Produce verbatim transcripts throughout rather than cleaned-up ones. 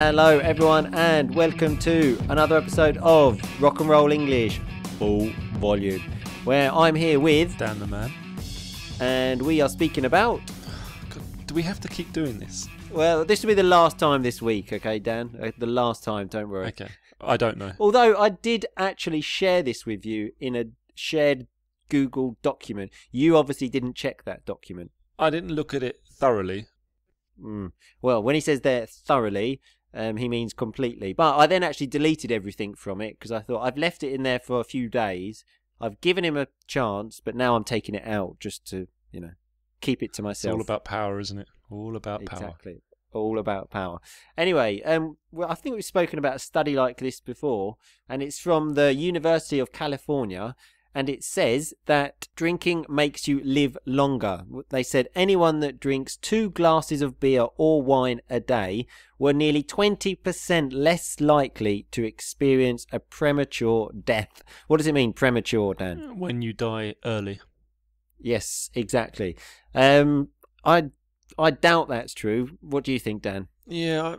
Hello everyone and welcome to another episode of Rock and Roll English Full Volume, where I'm here with Dan the Man and we are speaking about... God, do we have to keep doing this? Well, this will be the last time this week, okay Dan? The last time, don't worry. Okay, I don't know. Although I did actually share this with you in a shared Google document. You obviously didn't check that document. I didn't look at it thoroughly. Mm. Well, when he says there thoroughly... Um, he means completely. But I then actually deleted everything from it because I thought I've left it in there for a few days. I've given him a chance, but now I'm taking it out just to, you know, keep it to myself. It's all about power, isn't it? All about power. Exactly. All about power. Anyway, um, well, I think we've spoken about a study like this before, and it's from the University of California, and it says that drinking makes you live longer. They said anyone that drinks two glasses of beer or wine a day were nearly twenty percent less likely to experience a premature death. What does it mean, premature, Dan? When you die early. Yes, exactly. Um, I I doubt that's true. What do you think, Dan? Yeah.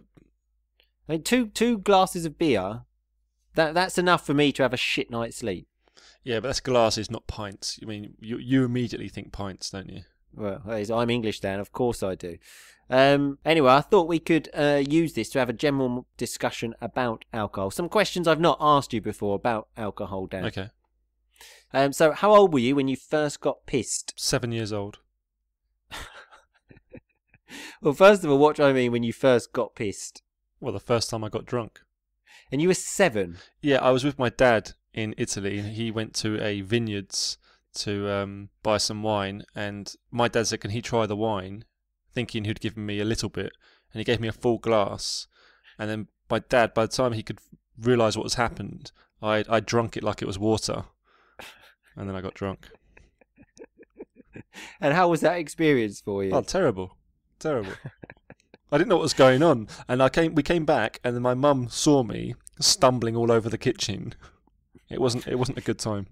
I mean, two two glasses of beer, that that's enough for me to have a shit night's sleep. Yeah, but that's glasses, not pints. I mean, you you immediately think pints, don't you? Well, I'm English, Dan. Of course I do. Um, anyway, I thought we could uh, use this to have a general discussion about alcohol. Some questions I've not asked you before about alcohol, Dan. Okay. Um, so, how old were you when you first got pissed? Seven years old. Well, first of all, what do I mean when you first got pissed? Well, the first time I got drunk. And you were seven? Yeah, I was with my dad in Italy, and he went to a vineyards to um, buy some wine, and my dad said, can he try the wine, thinking he'd given me a little bit, and he gave me a full glass, and then my dad, by the time he could realise what has happened, I I drunk it like it was water, and then I got drunk. And how was that experience for you? Oh, terrible, terrible. I didn't know what was going on, and I came. we came back, and then my mum saw me stumbling all over the kitchen. It wasn't. It wasn't a good time.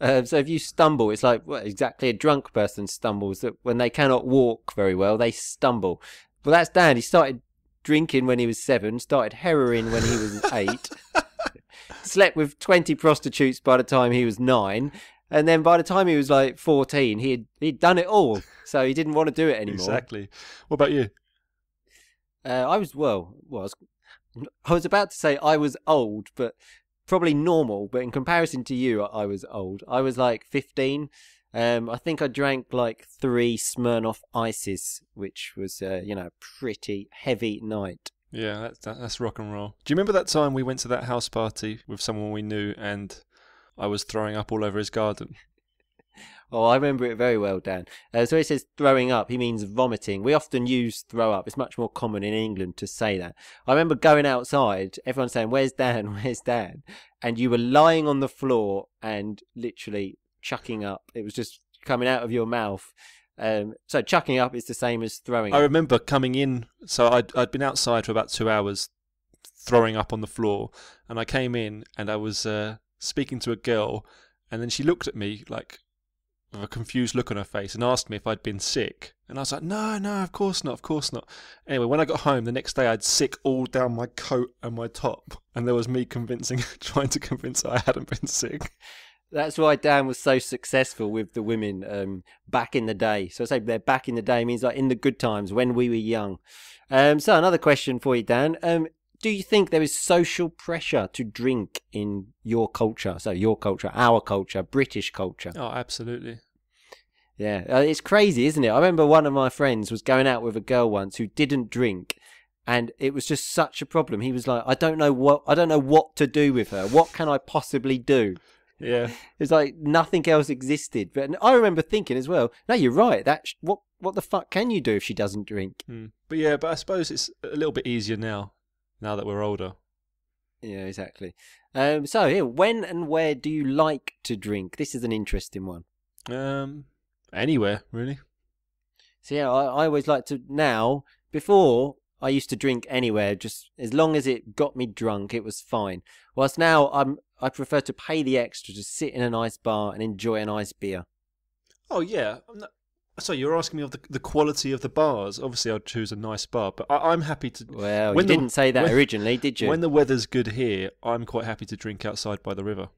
Uh, so if you stumble, it's like what exactly a drunk person stumbles. That when they cannot walk very well, they stumble. Well, that's Dan. He started drinking when he was seven. Started heroin when he was eight. Slept with twenty prostitutes by the time he was nine, and then by the time he was like fourteen, he had, he'd done it all. So he didn't want to do it anymore. Exactly. What about you? Uh, I was well. Was I was about to say I was old, but. Probably normal, but in comparison to you, I was old. I was like fifteen. Um, I think I drank like three Smirnoff ices, which was, uh, you know, a pretty heavy night. Yeah, that's, that's rock and roll. Do you remember that time we went to that house party with someone we knew and I was throwing up all over his garden? Oh, I remember it very well, Dan. Uh, so he says throwing up, he means vomiting. We often use throw up. It's much more common in England to say that. I remember going outside, everyone saying, where's Dan, where's Dan? And you were lying on the floor and literally chucking up. It was just coming out of your mouth. Um, so chucking up is the same as throwing up. I remember coming in, so I'd, I'd been outside for about two hours throwing up on the floor. And I came in and I was uh, speaking to a girl and then she looked at me like... with a confused look on her face and asked me if I'd been sick. And I was like, no, no, of course not, of course not. Anyway, when I got home, the next day I'd sick all down my coat and my top. And there was me convincing, trying to convince her I hadn't been sick. That's why Dan was so successful with the women um, back in the day. So I say they're back in the day means like in the good times when we were young. Um, so another question for you, Dan. Um, do you think there is social pressure to drink in your culture? So your culture, our culture, British culture. Oh, absolutely. Yeah, uh, it's crazy, isn't it? I remember one of my friends was going out with a girl once who didn't drink, and it was just such a problem. He was like, "I don't know what, I don't know what to do with her. What can I possibly do?" Yeah, it's like nothing else existed. But I remember thinking as well, "No, you're right. That sh what, what the fuck can you do if she doesn't drink?" Mm. But yeah, but I suppose it's a little bit easier now, now that we're older. Yeah, exactly. Um, so here, yeah, when and where do you like to drink? This is an interesting one. Um. Anywhere, really. So yeah, I, I always like to now, before I used to drink anywhere, just as long as it got me drunk, it was fine. Whilst now I'm I prefer to pay the extra to sit in a nice bar and enjoy a nice beer. Oh yeah. So you're asking me of the, the quality of the bars. Obviously, I'd choose a nice bar, but I, I'm happy to... Well, you didn't say that originally, did you? When the weather's good here, I'm quite happy to drink outside by the river.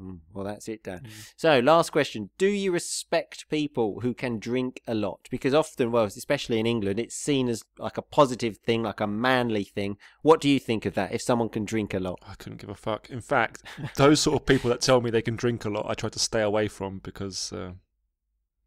Mm, well, that's it, Dan. Mm. So, last question. Do you respect people who can drink a lot? Because often, well, especially in England, it's seen as like a positive thing, like a manly thing. What do you think of that, if someone can drink a lot? I couldn't give a fuck. In fact, those sort of people that tell me they can drink a lot, I try to stay away from because... Uh...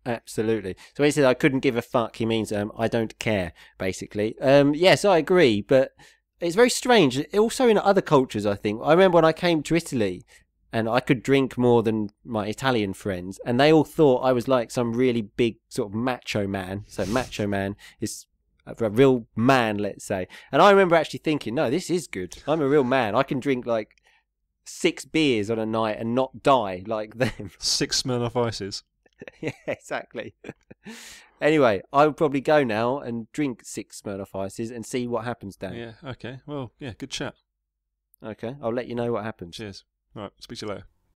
Absolutely. So he said, I couldn't give a fuck. He means um, I don't care, basically. Um, yes, I agree, but it's very strange. Also in other cultures, I think. I remember when I came to Italy and I could drink more than my Italian friends, and they all thought I was like some really big sort of macho man. So macho man is a real man, let's say. And I remember actually thinking, no, this is good. I'm a real man. I can drink like six beers on a night and not die like them. Six Smirnoff ices. Yeah, exactly. Anyway, I'll probably go now and drink six Smirnoff ices and see what happens, Dan. Yeah, okay. Well, yeah, good chat. Okay, I'll let you know what happens. Cheers. All right, speak to you later.